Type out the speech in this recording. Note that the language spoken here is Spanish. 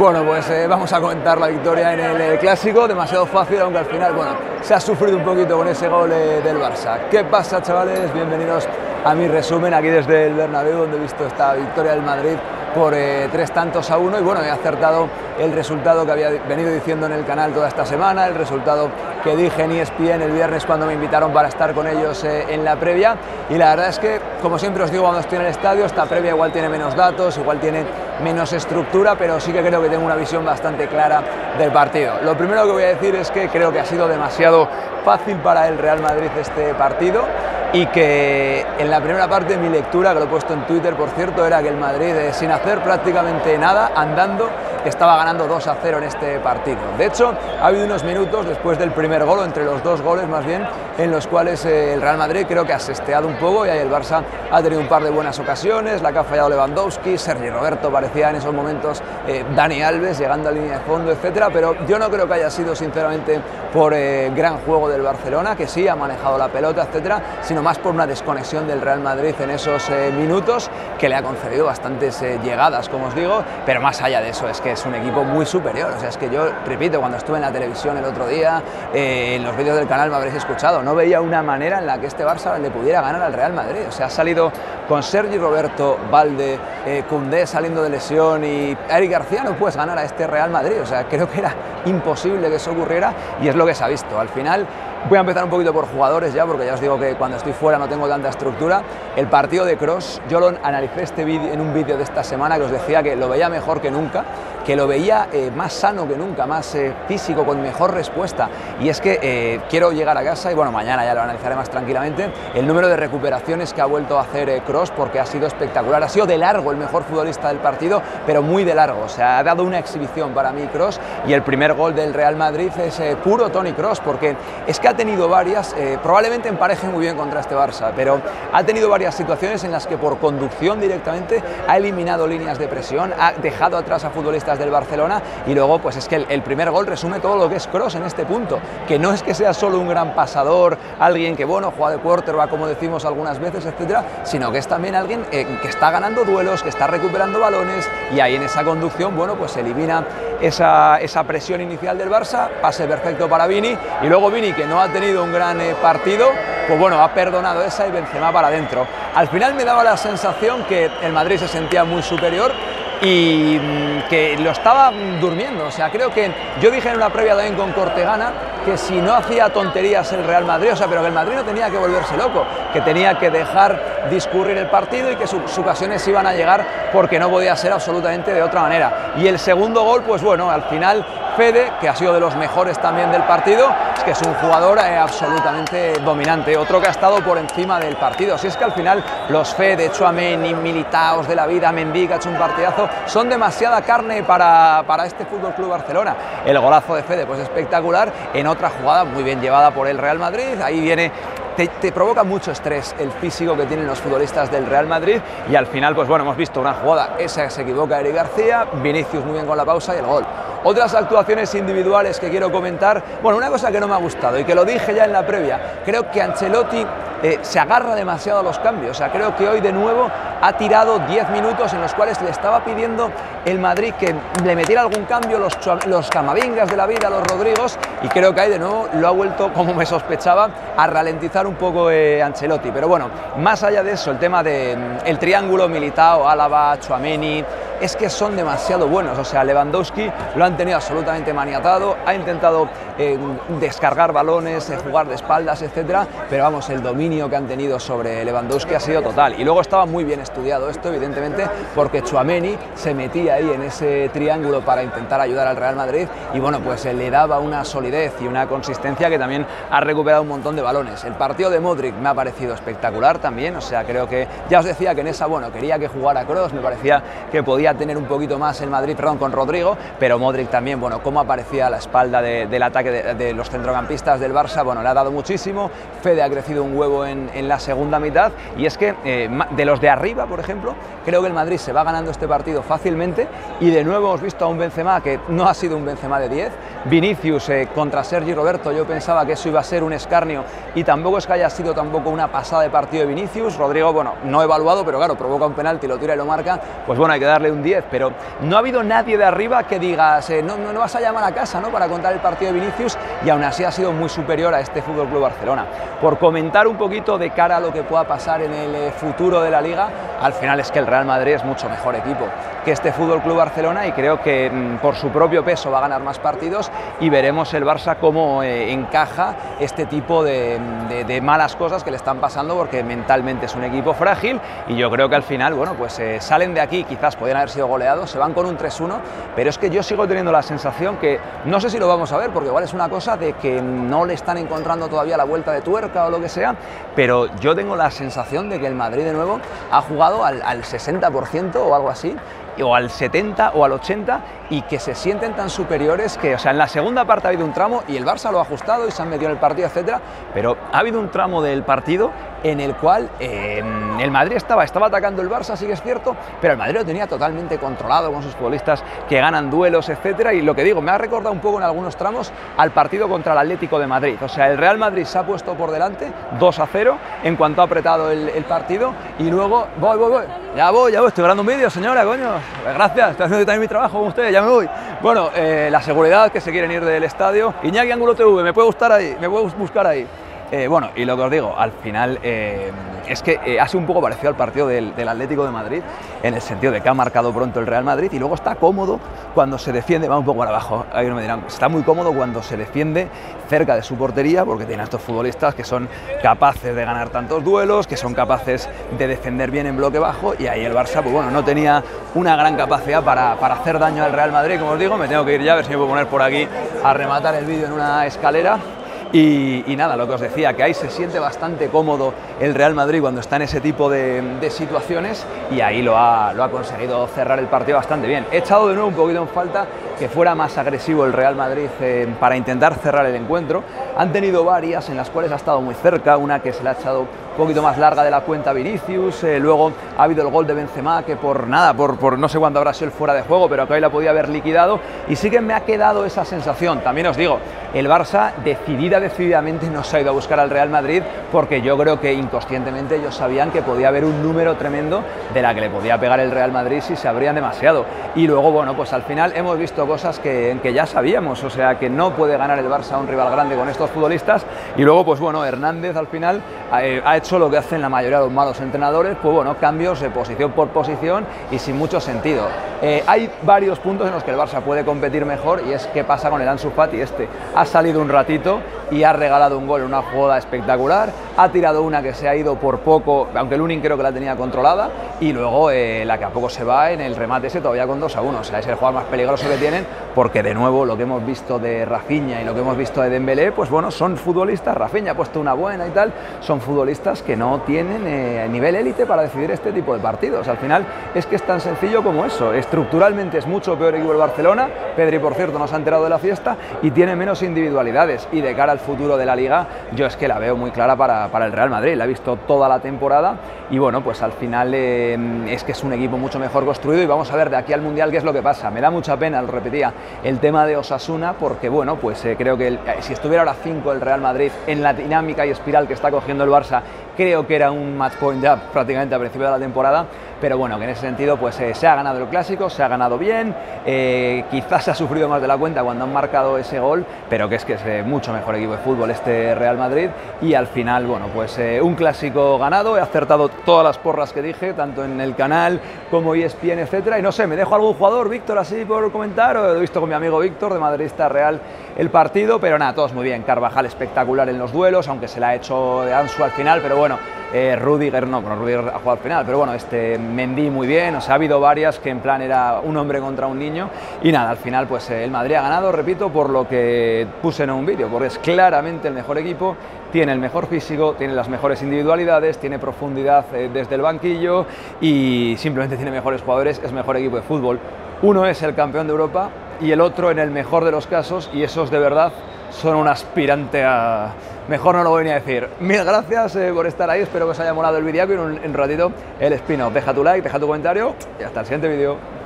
Bueno, pues vamos a comentar la victoria en el Clásico, demasiado fácil, aunque al final, bueno, se ha sufrido un poquito con ese gol del Barça. ¿Qué pasa, chavales? Bienvenidos a mi resumen aquí desde el Bernabéu, donde he visto esta victoria del Madrid por 3-1, y bueno, he acertado el resultado que había venido diciendo en el canal toda esta semana, el resultado que dije en ESPN el viernes cuando me invitaron para estar con ellos en la previa. Y la verdad es que, como siempre os digo cuando estoy en el estadio, esta previa igual tiene menos datos, igual tiene menos estructura, pero sí que creo que tengo una visión bastante clara del partido. Lo primero que voy a decir es que creo que ha sido demasiado fácil para el Real Madrid este partido, y que en la primera parte mi lectura, que lo he puesto en Twitter por cierto, era que el Madrid, sin hacer prácticamente nada, andando, estaba ganando 2-0 en este partido. De hecho, ha habido unos minutos después del primer gol, o entre los dos goles más bien, en los cuales el Real Madrid creo que ha sesteado un poco, y ahí el Barça ha tenido un par de buenas ocasiones, la que ha fallado Lewandowski, Sergi Roberto parecía en esos momentos Dani Alves llegando a línea de fondo, etcétera, pero yo no creo que haya sido sinceramente por gran juego del Barcelona, que sí ha manejado la pelota, etcétera, sino más por una desconexión del Real Madrid en esos minutos, que le ha concedido bastantes llegadas, como os digo, pero más allá de eso es que es un equipo muy superior. O sea, es que yo, repito, cuando estuve en la televisión el otro día, en los vídeos del canal me habréis escuchado, no veía una manera en la que este Barça le pudiera ganar al Real Madrid. O sea, ha salido con Sergi Roberto, Valde, Koundé saliendo de lesión y Eric García, no puedes ganar a este Real Madrid. O sea, creo que era imposible que eso ocurriera, y es lo que se ha visto. Al final, voy a empezar un poquito por jugadores ya, porque ya os digo que cuando estoy fuera no tengo tanta estructura. El partido de Kroos, yo lo analicé en un vídeo de esta semana, que os decía que lo veía mejor que nunca, que lo veía más sano que nunca, más físico, con mejor respuesta. Y es que quiero llegar a casa, y bueno, mañana ya lo analizaré más tranquilamente, el número de recuperaciones que ha vuelto a hacer Kroos, porque ha sido espectacular. Ha sido de largo el mejor futbolista del partido, pero muy de largo. O sea, ha dado una exhibición para mí Kroos, y el primer gol del Real Madrid es puro Toni Kroos, porque es que ha tenido varias, probablemente empareje muy bien contra este Barça, pero ha tenido varias situaciones en las que por conducción directamente ha eliminado líneas de presión, ha dejado atrás a futbolistas del Barcelona, y luego pues es que el primer gol resume todo lo que es Kroos en este punto, que no es que sea solo un gran pasador, alguien que bueno, juega de quarterback como decimos algunas veces, etcétera, sino que es también alguien que está ganando duelos, que está recuperando balones, y ahí en esa conducción, bueno, pues elimina esa presión inicial del Barça, pase perfecto para Vini, y luego Vini, que no ha tenido un gran partido, pues bueno, ha perdonado esa, y Benzema para adentro. Al final me daba la sensación que el Madrid se sentía muy superior y que lo estaba durmiendo. O sea, creo que yo dije en una previa también con Cortegana que si no hacía tonterías el Real Madrid, o sea, pero que el Madrid no tenía que volverse loco, que tenía que dejar discurrir el partido y que sus ocasiones iban a llegar, porque no podía ser absolutamente de otra manera. Y el segundo gol, pues bueno, al final Fede, que ha sido de los mejores también del partido, es que es un jugador absolutamente dominante, otro que ha estado por encima del partido. Así es que al final los Fede, Chuameni, Militão de la vida, Mendy, que ha hecho un partidazo, son demasiada carne para este Fútbol Club Barcelona. El golazo de Fede, pues espectacular, en otra jugada muy bien llevada por el Real Madrid, ahí viene. Te provoca mucho estrés el físico que tienen los futbolistas del Real Madrid, y al final, pues bueno, hemos visto una jugada, esa que se equivoca Eric García, Vinicius muy bien con la pausa y el gol. Otras actuaciones individuales que quiero comentar, bueno, una cosa que no me ha gustado y que lo dije ya en la previa, creo que Ancelotti se agarra demasiado a los cambios. O sea, creo que hoy de nuevo ha tirado 10 minutos en los cuales le estaba pidiendo el Madrid que le metiera algún cambio, los Camavingas de la vida, los Rodrygos, y creo que ahí de nuevo lo ha vuelto, como me sospechaba, a ralentizar un poco Ancelotti. Pero bueno, más allá de eso, el tema del triángulo Militão, Álava, Chuameni, es que son demasiado buenos. O sea, Lewandowski lo han tenido absolutamente maniatado, ha intentado descargar balones, jugar de espaldas, etcétera, pero vamos, el dominio que han tenido sobre Lewandowski ha sido total. Y luego estaba muy bien estudiado esto, evidentemente, porque Chuameni se metía ahí en ese triángulo para intentar ayudar al Real Madrid, y bueno, pues le daba una solidez y una consistencia que también ha recuperado un montón de balones. El partido de Modric me ha parecido espectacular también. O sea, creo que, ya os decía que en esa, bueno, quería que jugara Kroos, me parecía que podía tener un poquito más el Madrid, perdón, con Rodrygo, pero Modric también, bueno, cómo aparecía a la espalda del ataque de los centrocampistas del Barça, bueno, le ha dado muchísimo. Fede ha crecido un huevo en la segunda mitad, y es que de los de arriba, por ejemplo, creo que el Madrid se va ganando este partido fácilmente, y de nuevo hemos visto a un Benzema que no ha sido un Benzema de 10, Vinicius contra Sergi Roberto, yo pensaba que eso iba a ser un escarnio y tampoco es que haya sido tampoco una pasada de partido de Vinicius. Rodrygo, bueno, no evaluado, pero claro, provoca un penalti, lo tira y lo marca, pues bueno, hay que darle un 10, pero no ha habido nadie de arriba que digas, no vas a llamar a casa, ¿no?, para contar el partido de Vinicius, y aún así ha sido muy superior a este FC Barcelona. Por comentar un poquito de cara a lo que pueda pasar en el futuro de la Liga, al final es que el Real Madrid es mucho mejor equipo que este FC Barcelona y creo que por su propio peso va a ganar más partidos, y veremos el Barça cómo encaja este tipo de malas cosas que le están pasando, porque mentalmente es un equipo frágil y yo creo que al final, bueno, pues salen de aquí, quizás podían haber sido goleados, se van con un 3-1, pero es que yo sigo teniendo la sensación que, no sé si lo vamos a ver, porque igual es una cosa de que no le están encontrando todavía la vuelta de tuerca o lo que sea, pero yo tengo la sensación de que el Madrid de nuevo ha jugado al 60% o algo así, o al 70 o al 80, y que se sienten tan superiores que, o sea, en la segunda parte ha habido un tramo y el Barça lo ha ajustado y se han metido en el partido, etcétera, pero ha habido un tramo del partido en el cual el Madrid estaba atacando el Barça, sí que es cierto, pero el Madrid lo tenía totalmente controlado con sus futbolistas que ganan duelos, etcétera, y lo que digo, me ha recordado un poco en algunos tramos al partido contra el Atlético de Madrid. O sea, el Real Madrid se ha puesto por delante 2-0 en cuanto ha apretado el partido, y luego, ya voy, estoy grabando un vídeo, señora, coño, gracias, estoy haciendo también mi trabajo con ustedes, ya me voy. Bueno, la seguridad, que se quieren ir del estadio. Iñaki Angulo TV, me puede buscar ahí. Bueno, y lo que os digo, al final es que ha sido un poco parecido al partido del Atlético de Madrid, en el sentido de que ha marcado pronto el Real Madrid y luego está cómodo cuando se defiende, va un poco para abajo, ahí no me dirán, está muy cómodo cuando se defiende cerca de su portería, porque tiene a estos futbolistas que son capaces de ganar tantos duelos, que son capaces de defender bien en bloque bajo, y ahí el Barça, pues bueno, no tenía una gran capacidad para hacer daño al Real Madrid. Como os digo, me tengo que ir ya, a ver si me puedo poner por aquí a rematar el vídeo en una escalera. Y nada, lo que os decía, que ahí se siente bastante cómodo el Real Madrid cuando está en ese tipo de situaciones, y ahí lo ha conseguido cerrar el partido bastante bien. He echado de nuevo un poquito en falta que fuera más agresivo el Real Madrid para intentar cerrar el encuentro. Han tenido varias en las cuales ha estado muy cerca, una que se le ha echado un poquito más larga de la cuenta a Vinicius, luego ha habido el gol de Benzema que por no sé cuándo habrá sido el fuera de juego, pero que hoy la podía haber liquidado, y sí que me ha quedado esa sensación. También os digo, el Barça decididamente no se ha ido a buscar al Real Madrid, porque yo creo que inconscientemente ellos sabían que podía haber un número tremendo de la que le podía pegar el Real Madrid si se abrían demasiado, y luego, bueno, pues al final hemos visto cosas que ya sabíamos, o sea, que no puede ganar el Barça a un rival grande con estos futbolistas. Y luego, pues bueno, Hernández al final ha hecho lo que hacen la mayoría de los malos entrenadores, pues bueno, cambios de posición por posición y sin mucho sentido. Hay varios puntos en los que el Barça puede competir mejor, y es qué pasa con el Ansu Fati. Este ha salido un ratito y ha regalado un gol en una jugada espectacular, ha tirado una que se ha ido por poco, aunque Lunin creo que la tenía controlada, y luego la que a poco se va en el remate ese, todavía con 2-1, o sea, es el jugador más peligroso que tienen, porque de nuevo lo que hemos visto de Raphinha y lo que hemos visto de Dembélé, pues bueno, son futbolistas, Raphinha ha puesto una buena y tal, son futbolistas que no tienen nivel élite para decidir este tipo de partidos. Al final es que es tan sencillo como eso. Estructuralmente es mucho peor equipo el Barcelona, Pedri por cierto no se ha enterado de la fiesta, y tiene menos individualidades, y de cara al futuro de la Liga yo es que la veo muy clara para el Real Madrid, la he visto toda la temporada, y bueno, pues al final es que es un equipo mucho mejor construido, y vamos a ver de aquí al Mundial qué es lo que pasa. Me da mucha pena, lo repetía, el tema de Osasuna, porque bueno, pues creo que si estuviera ahora 5 el Real Madrid en la dinámica y espiral que está cogiendo el Barça, creo que era un match point ya prácticamente a principio de la temporada, pero bueno, que en ese sentido pues se ha ganado el Clásico, se ha ganado bien, quizás se ha sufrido más de la cuenta cuando han marcado ese gol, pero que es mucho mejor equipo de fútbol este Real Madrid, y al final, bueno, pues un Clásico ganado. He acertado todas las porras que dije, tanto en el canal como ESPN, etcétera, y no sé, me dejo algún jugador, Víctor, así por comentar, o he visto con mi amigo Víctor de Madridista Real el partido, pero nada, todos muy bien. Carvajal espectacular en los duelos, aunque se la ha hecho Ansu al final, pero bueno, Rudiger ha jugado al final, pero bueno, Mendy muy bien, o sea, ha habido varias que en plan era un hombre contra un niño, y nada, al final pues el Madrid ha ganado, repito, por lo que puse en un vídeo, porque es claramente el mejor equipo, tiene el mejor físico, tiene las mejores individualidades, tiene profundidad desde el banquillo, y simplemente tiene mejores jugadores, es mejor equipo de fútbol. Uno es el campeón de Europa y el otro en el mejor de los casos, y esos de verdad son un aspirante a... Mejor no lo voy ni a decir. Mil gracias por estar ahí, espero que os haya molado el vídeo, y en un ratito el spin-off. Deja tu like, deja tu comentario y hasta el siguiente vídeo.